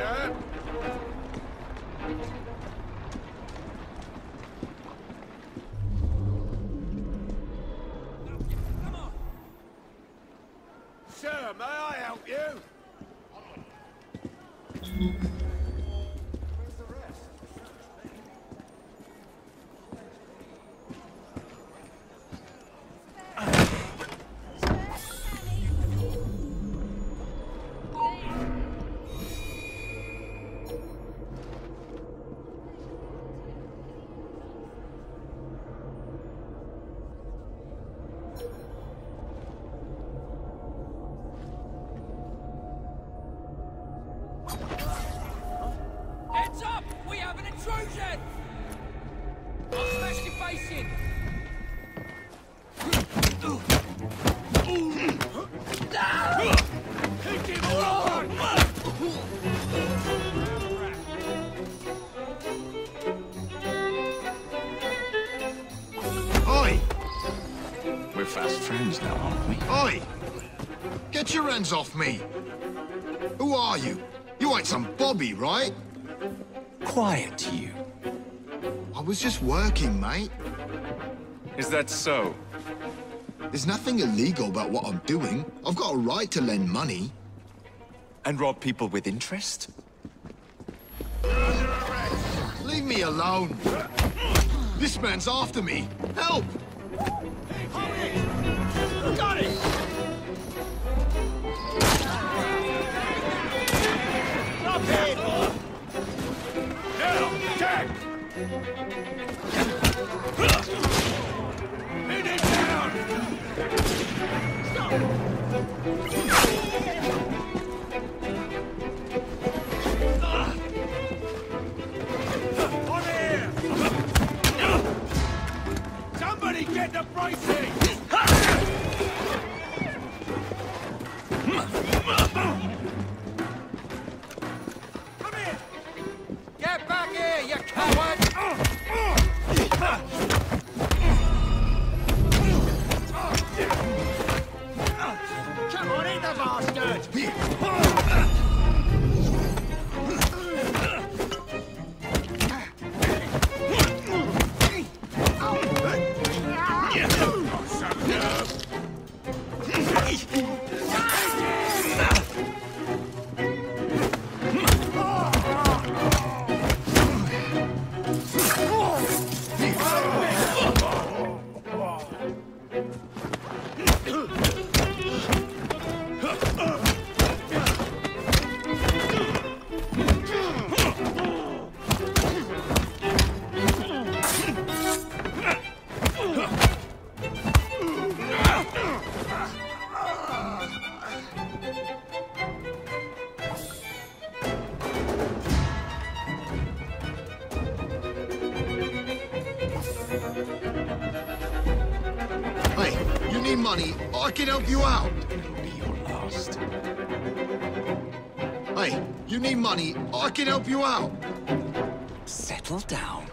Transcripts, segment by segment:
sir. Come on. Sir, may I help you? Where's the rest? Off me. Who are you? You ain't some bobby, right? Quiet, you. I was just working, mate. Is that so? There's nothing illegal about what I'm doing. I've got a right to lend money. And rob people with interest? You're under arrest. Leave me alone. This man's after me. Help! Hold it! Got it! Now, Jack! Pin him down! Stop! On here! Somebody get the bracing! I can help you out. It'll be your last. Hey, you need money. I can help you out. Settle down.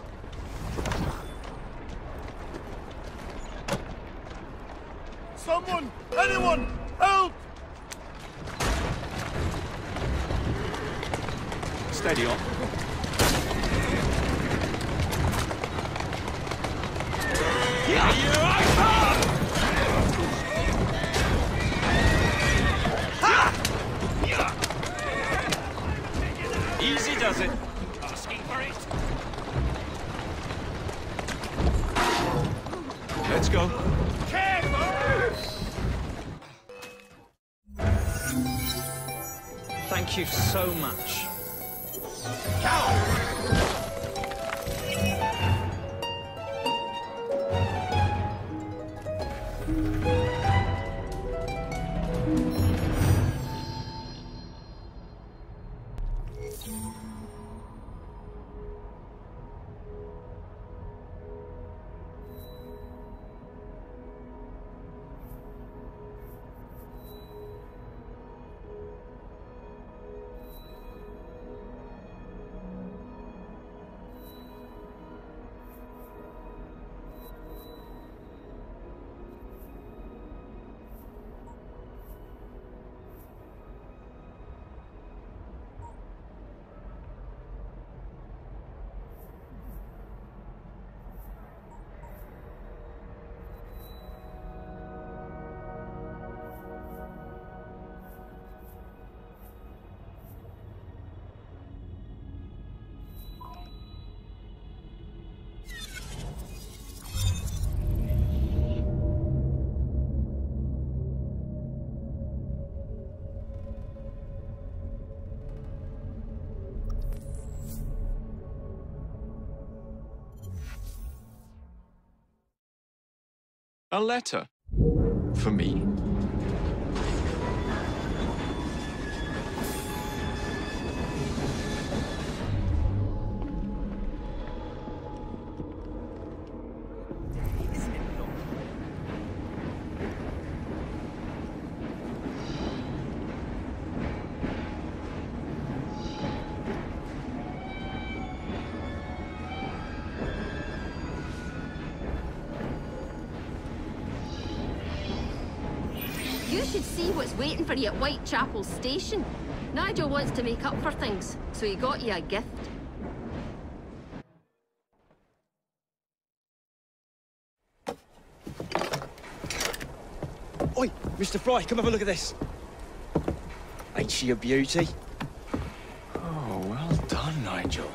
Someone, anyone, help! Steady on. Yeah. Easy does it. Asking for it. Let's go. Thank you so much. A letter. For me. Waiting for you at Whitechapel station. Nigel wants to make up for things, so he got you a gift. Oi, Mr. Frye, come have a look at this. Ain't she a beauty? Oh, well done, Nigel.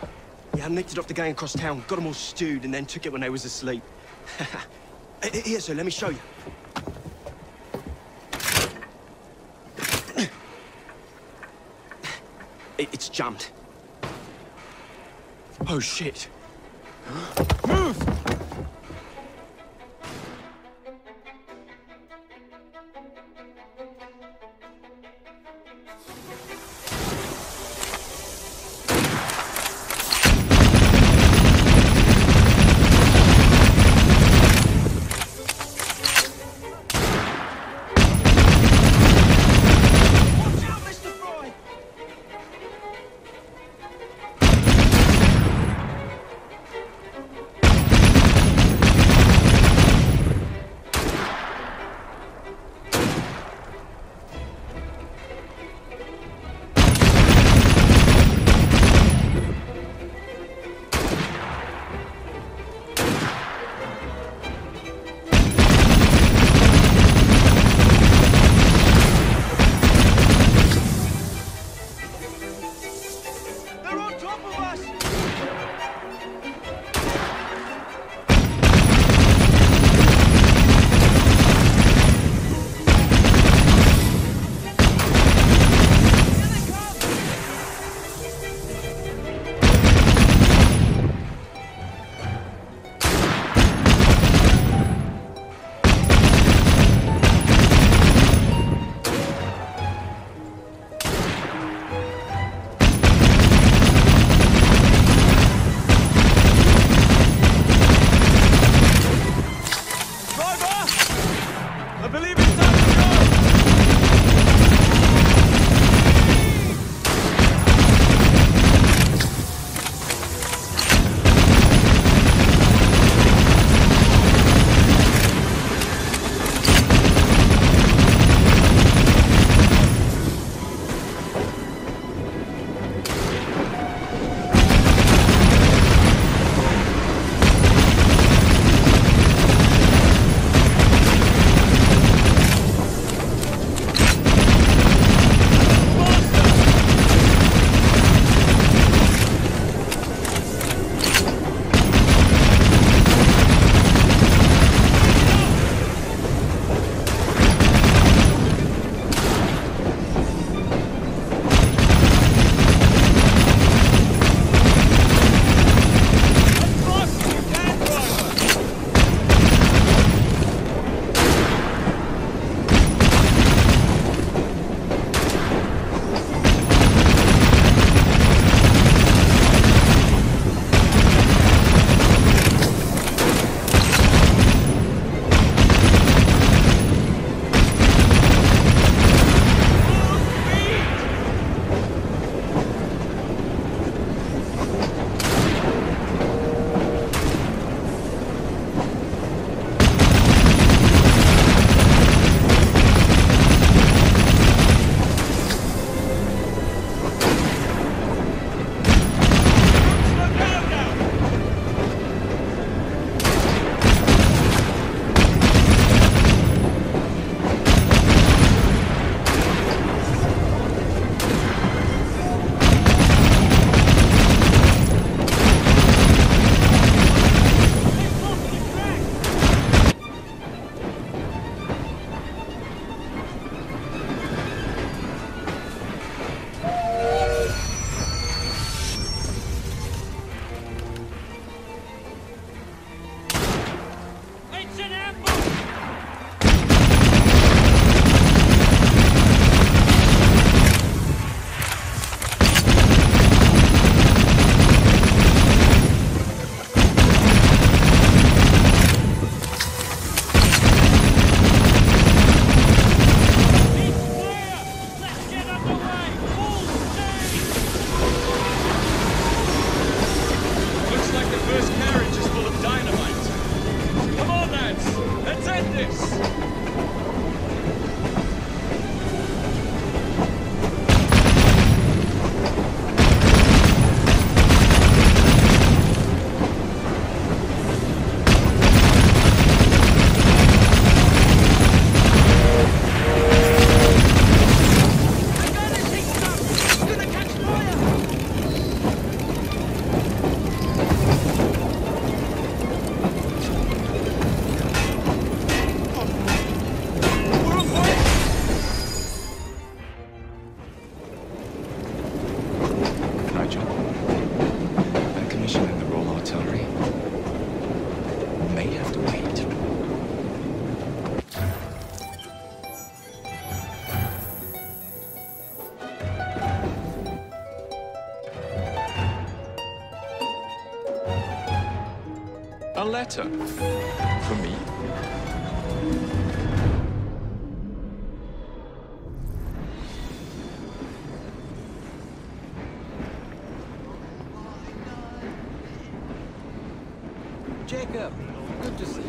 Yeah, I nicked it off the gang across town, got them all stewed, and then took it when they was asleep. Here, sir, let me show you. It's jammed. Oh, shit. Move! this. A letter for me. Jacob, good to see you.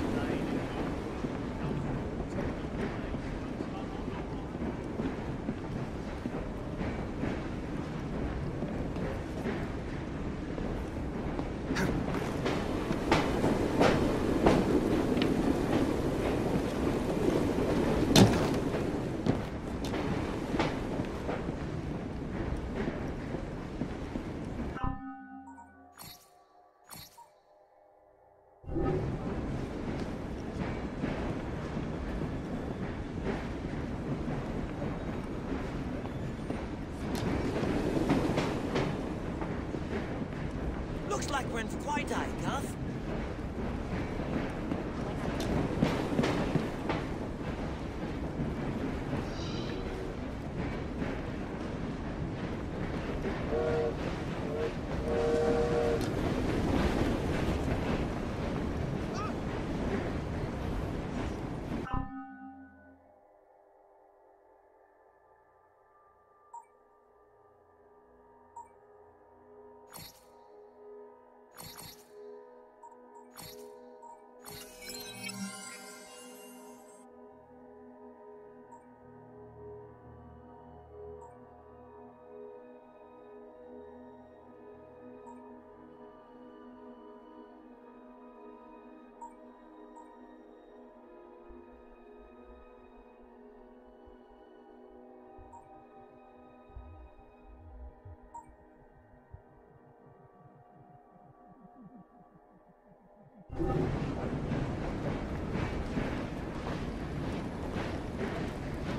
Like we're in for quite-eye, Garth.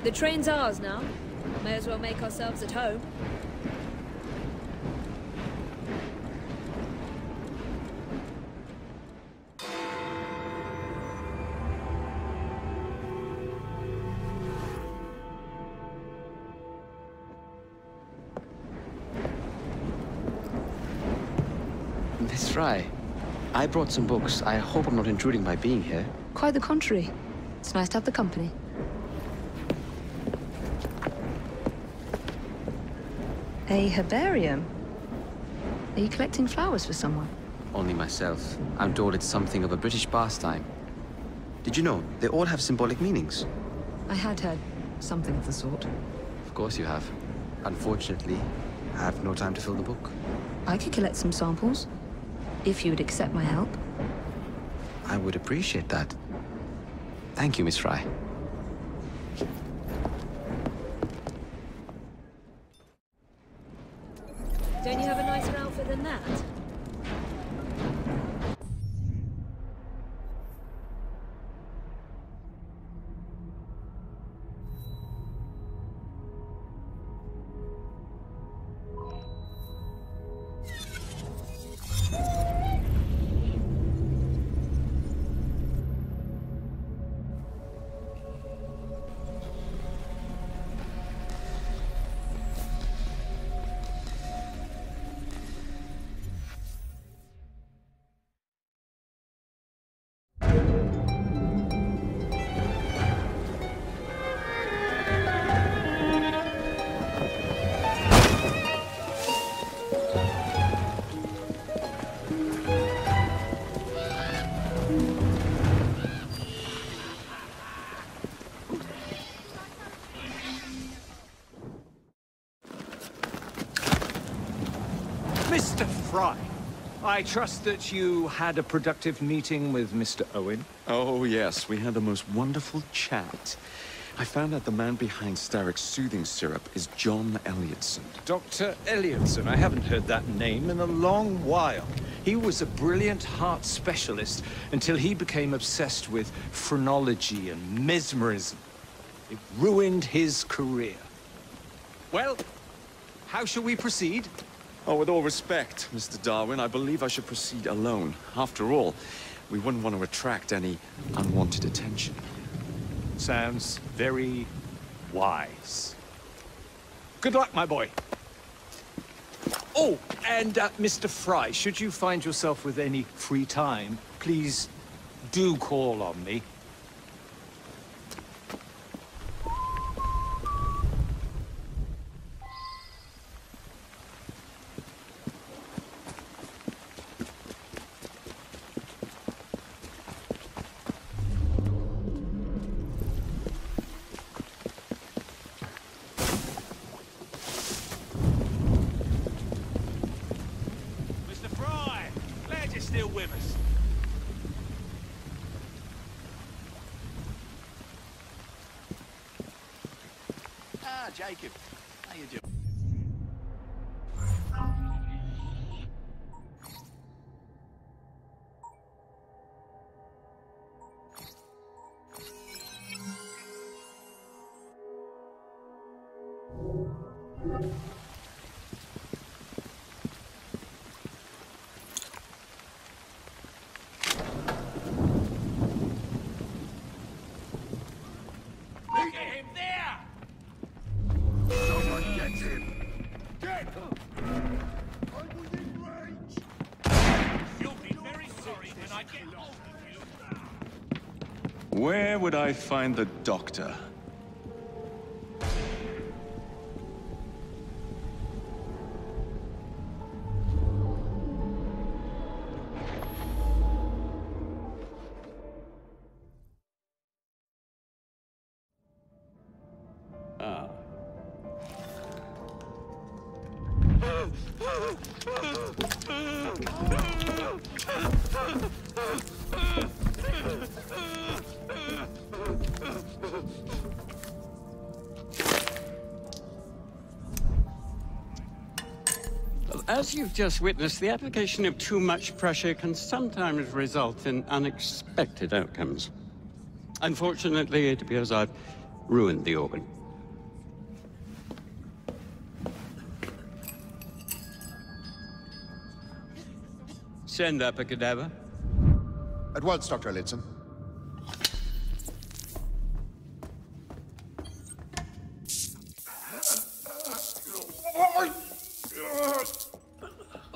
The train's ours now. May as well make ourselves at home. Miss Frye, I brought some books. I hope I'm not intruding by being here. Quite the contrary. It's nice to have the company. A herbarium? Are you collecting flowers for someone? Only myself. I'm told it's something of a British pastime. Did you know, they all have symbolic meanings? I had heard something of the sort. Of course you have. Unfortunately, I have no time to fill the book. I could collect some samples, if you would accept my help. I would appreciate that. Thank you, Miss Frye. Don't you have a nicer outfit than that? Frye. I trust that you had a productive meeting with Mr. Owen. Oh, yes. We had the most wonderful chat. I found out the man behind Staric's soothing syrup is John Elliotson. Dr. Elliotson? I haven't heard that name in a long while. He was a brilliant heart specialist until he became obsessed with phrenology and mesmerism. It ruined his career. Well, how shall we proceed? Oh, with all respect, Mr. Darwin, I believe I should proceed alone. After all, we wouldn't want to attract any unwanted attention. Sounds very wise. Good luck, my boy. Oh, and Mr. Frye, should you find yourself with any free time, please do call on me. Jacob, how you doing? Where would I find the doctor? As you've just witnessed, the application of too much pressure can sometimes result in unexpected outcomes. Unfortunately, it appears I've ruined the organ. Send up a cadaver. At once, Dr. Elliotson.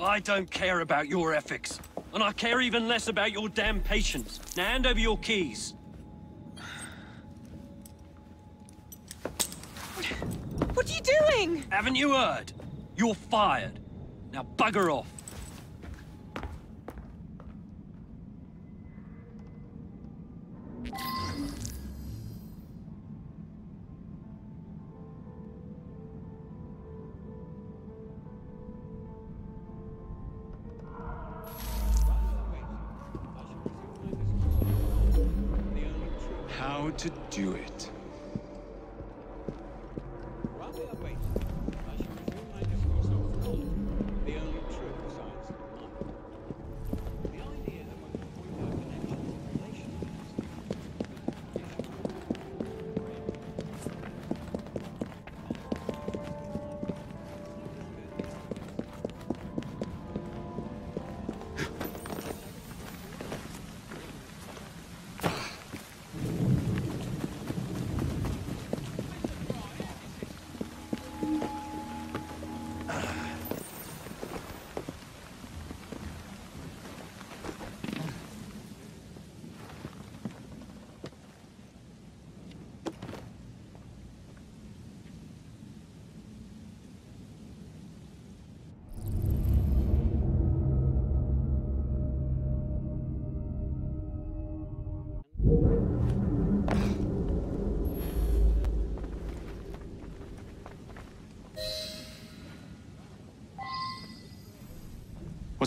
I don't care about your ethics, and I care even less about your damn patience. Now hand over your keys. What are you doing? Haven't you heard? You're fired. Now bugger off. To do it.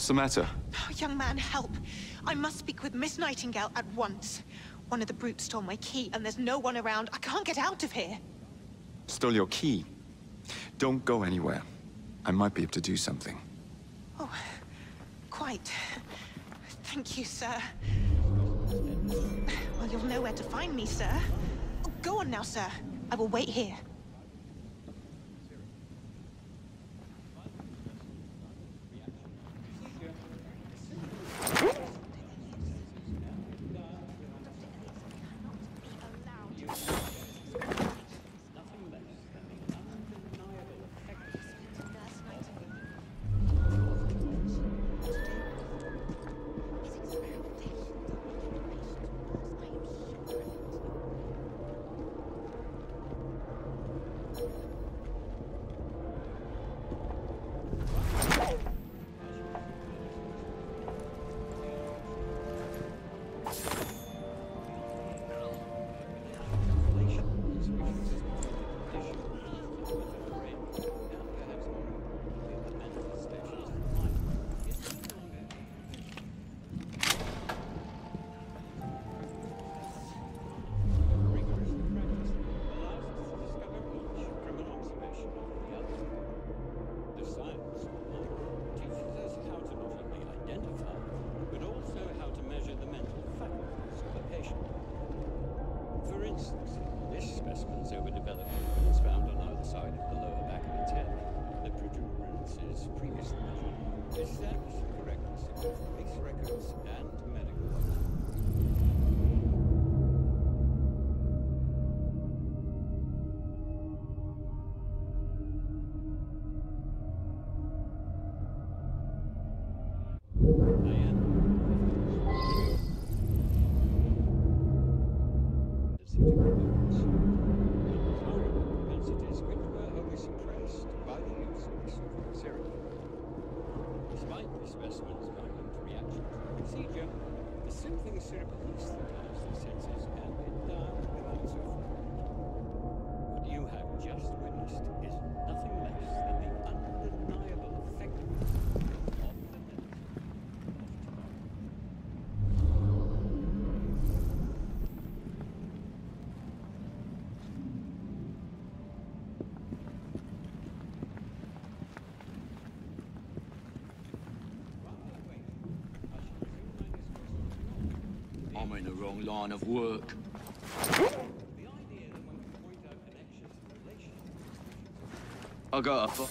What's the matter? Oh, young man, help. I must speak with Miss Nightingale at once. One of the brutes stole my key, and there's no one around. I can't get out of here. Stole your key? Don't go anywhere. I might be able to do something. Oh, quite. Thank you, sir. Well, you'll know where to find me, sir. Oh, go on now, sir. I will wait here. In the wrong line of work. I got a fuck.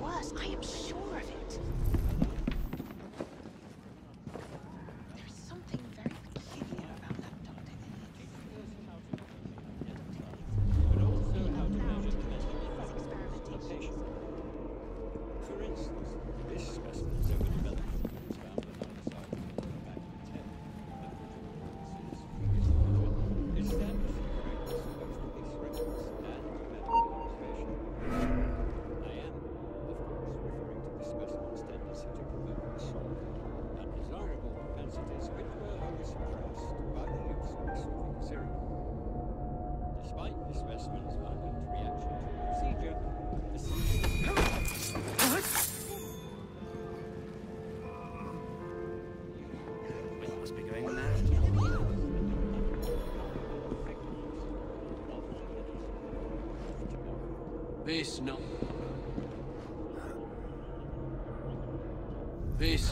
was. I am sure of it. There's something very peculiar about that doctor. But also how to measure the experimentation. For instance, this specimen is overdeveloped. This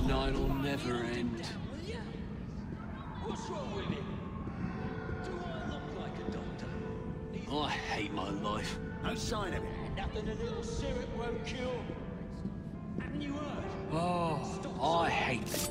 night will never end. What's wrong with you? Do I look like a doctor? Oh, I hate my life. No sign of it. Nothing a little syrup won't cure. Haven't you heard? Oh, I hate this.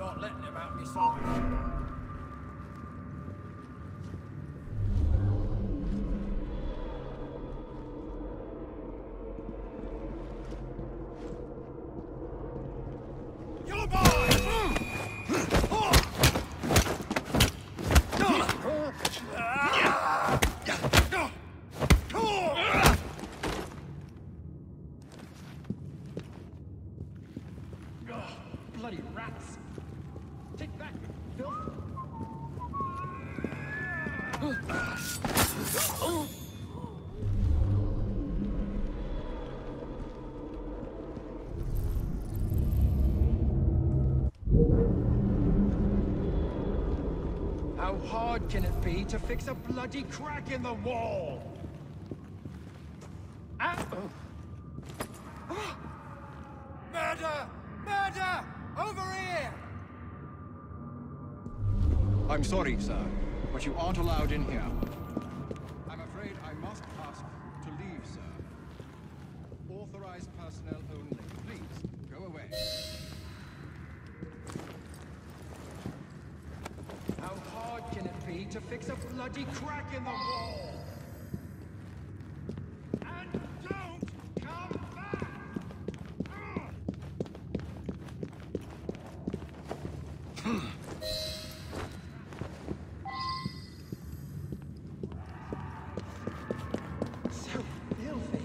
Not letting him out of his side. Can it be to fix a bloody crack in the wall? Murder! Murder! Over here! I'm sorry, sir, but you aren't allowed in here. I'm afraid I must ask to leave, sir. Authorized personnel only. Please, go away. How hard can it be to fix a bloody crack in the wall? And don't come back! So filthy.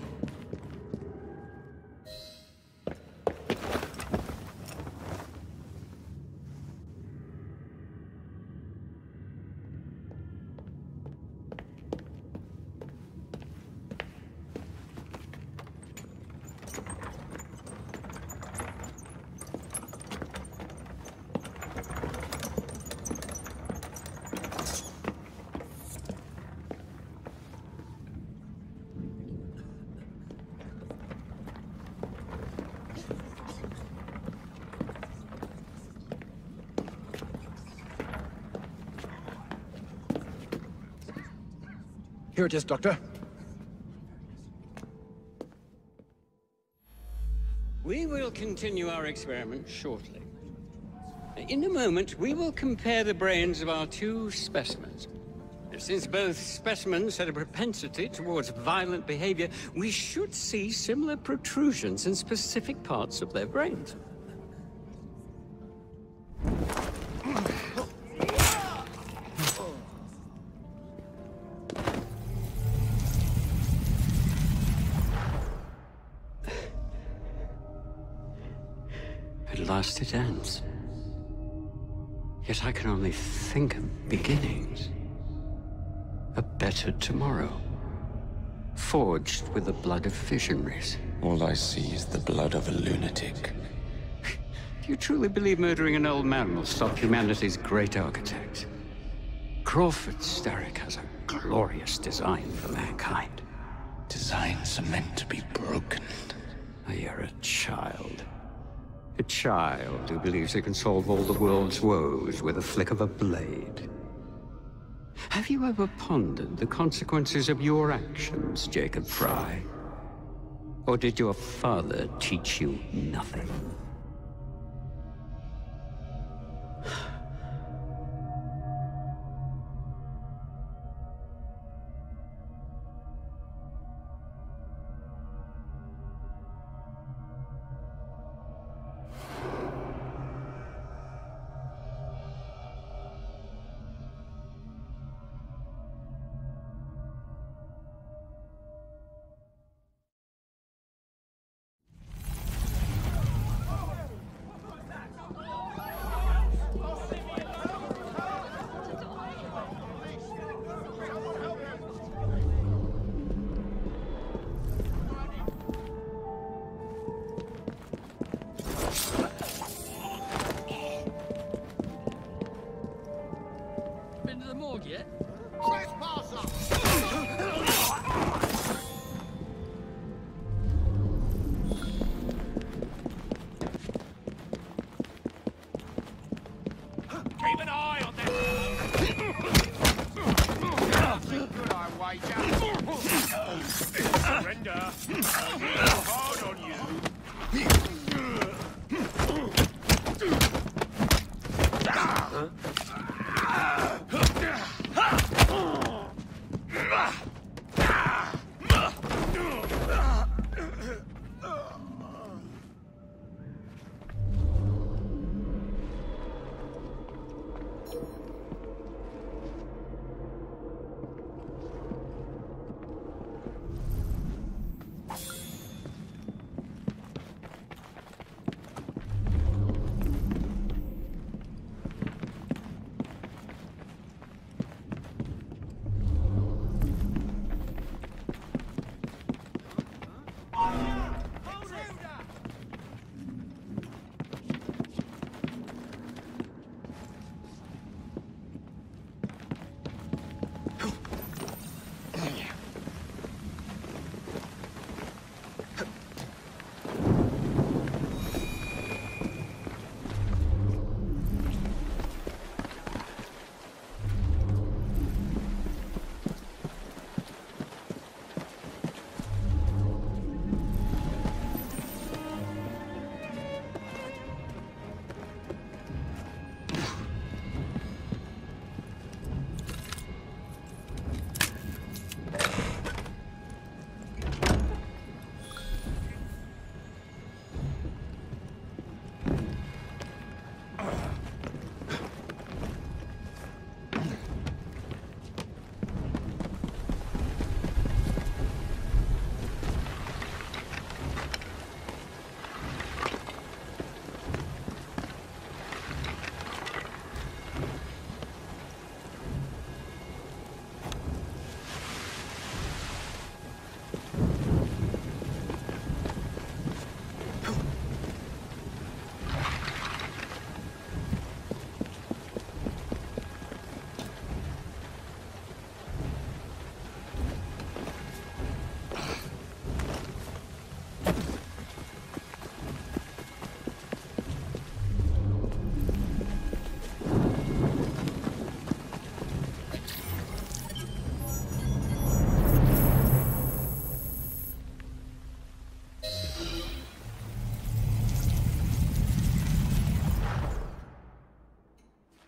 Here it is, Doctor. We will continue our experiment shortly. In a moment, we will compare the brains of our two specimens. Since both specimens had a propensity towards violent behavior, we should see similar protrusions in specific parts of their brains. last it ends. Yet I can only think of beginnings. A better tomorrow, forged with the blood of visionaries. All I see is the blood of a lunatic. Do you truly believe murdering an old man will stop humanity's great architect? Crawford Starrick has a glorious design for mankind. Designs are meant to be broken. You're a child. A child who believes it can solve all the world's woes with a flick of a blade. Have you ever pondered the consequences of your actions, Jacob Frye? Or did your father teach you nothing?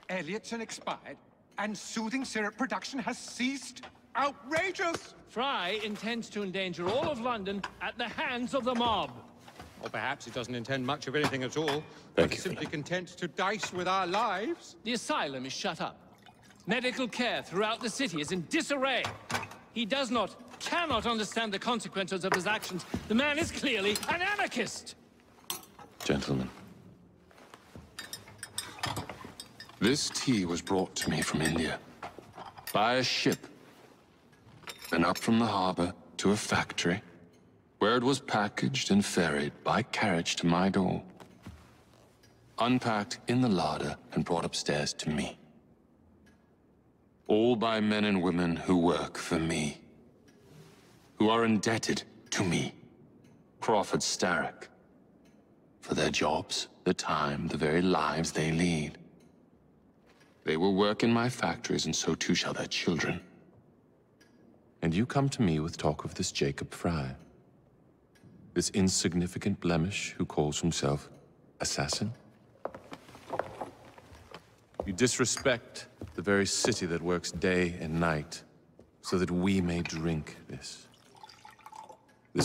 Elliotson expired, and soothing syrup production has ceased. Outrageous! Frye intends to endanger all of London at the hands of the mob. Or perhaps he doesn't intend much of anything at all. He's simply content to dice with our lives. The asylum is shut up. Medical care throughout the city is in disarray. He does not, cannot understand the consequences of his actions. The man is clearly an anarchist. Gentlemen, This tea was brought to me from India by a ship, and up from the harbor to a factory, where it was packaged and ferried by carriage to my door, unpacked in the larder and brought upstairs to me. All by men and women who work for me, who are indebted to me, Crawford Starrick, for their jobs, the time, the very lives they lead. They will work in my factories, and so too shall their children. And you come to me with talk of this Jacob Frye, this insignificant blemish who calls himself assassin? You disrespect the very city that works day and night so that we may drink this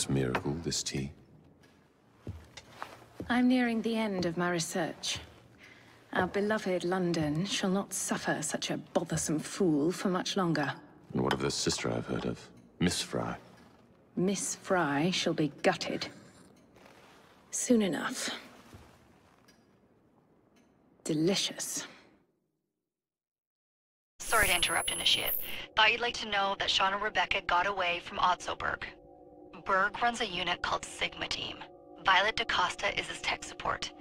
miracle, this tea. I'm nearing the end of my research. Our beloved London shall not suffer such a bothersome fool for much longer. And what of the sister I've heard of, Miss Frye? Miss Frye shall be gutted. Soon enough. Delicious. Sorry to interrupt, Initiate. Thought you'd like to know that Shauna Rebecca got away from Otsosberg. Berg runs a unit called Sigma Team. Violet DaCosta is his tech support.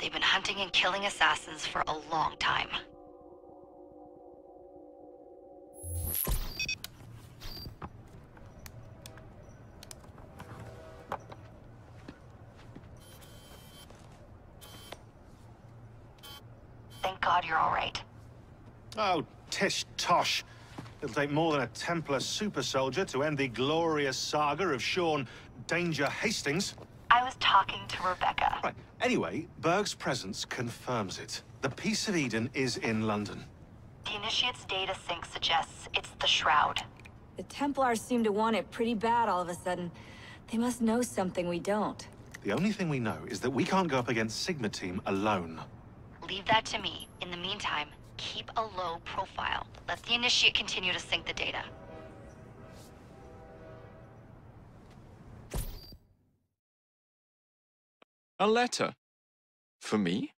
They've been hunting and killing assassins for a long time. Thank God you're all right. Oh, tish tosh. It'll take more than a Templar super soldier to end the glorious saga of Sean Danger Hastings. I was talking to Rebecca. Right. Anyway, Berg's presence confirms it. The Peace of Eden is in London. The Initiate's data sync suggests it's the Shroud. The Templars seem to want it pretty bad all of a sudden. They must know something we don't. The only thing we know is that we can't go up against Sigma Team alone. Leave that to me. In the meantime, keep a low profile. Let the Initiate continue to sync the data. A letter? For me?